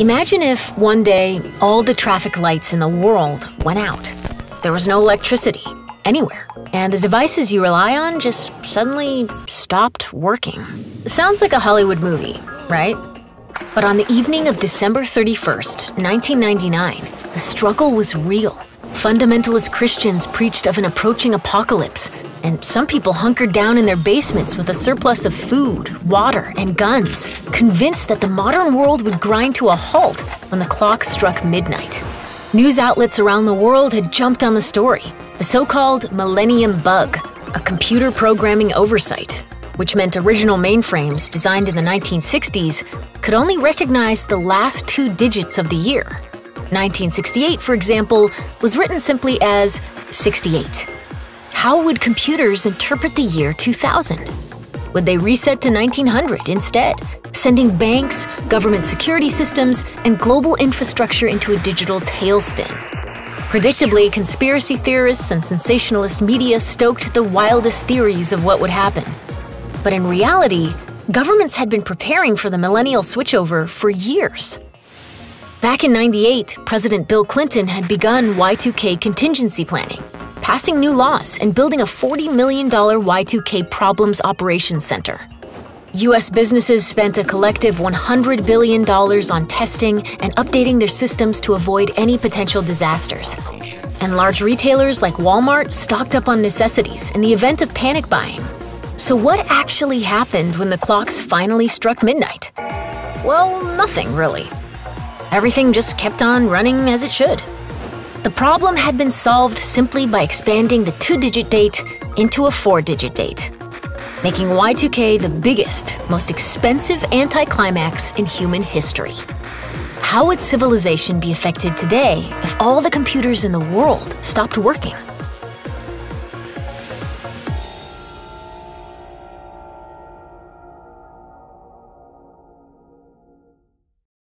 Imagine if one day all the traffic lights in the world went out. There was no electricity anywhere, and the devices you rely on just suddenly stopped working. Sounds like a Hollywood movie, right? But on the evening of December 31st, 1999, the struggle was real. Fundamentalist Christians preached of an approaching apocalypse, and some people hunkered down in their basements with a surplus of food, water, and guns, convinced that the modern world would grind to a halt when the clock struck midnight. News outlets around the world had jumped on the story, the so-called Millennium Bug, a computer programming oversight, which meant original mainframes designed in the 1960s could only recognize the last two digits of the year. 1968, for example, was written simply as 68. How would computers interpret the year 2000? Would they reset to 1900 instead, sending banks, government security systems, and global infrastructure into a digital tailspin? Predictably, conspiracy theorists and sensationalist media stoked the wildest theories of what would happen. But in reality, governments had been preparing for the millennial switchover for years. Back in '98, President Bill Clinton had begun Y2K contingency planning, passing new laws and building a $40 million Y2K Problems Operations Center. U.S. businesses spent a collective $100 billion on testing and updating their systems to avoid any potential disasters. And large retailers like Walmart stocked up on necessities in the event of panic buying. So what actually happened when the clocks finally struck midnight? Well, nothing really. Everything just kept on running as it should. The problem had been solved simply by expanding the two-digit date into a four-digit date, making Y2K the biggest, most expensive anticlimax in human history. How would civilization be affected today if all the computers in the world stopped working?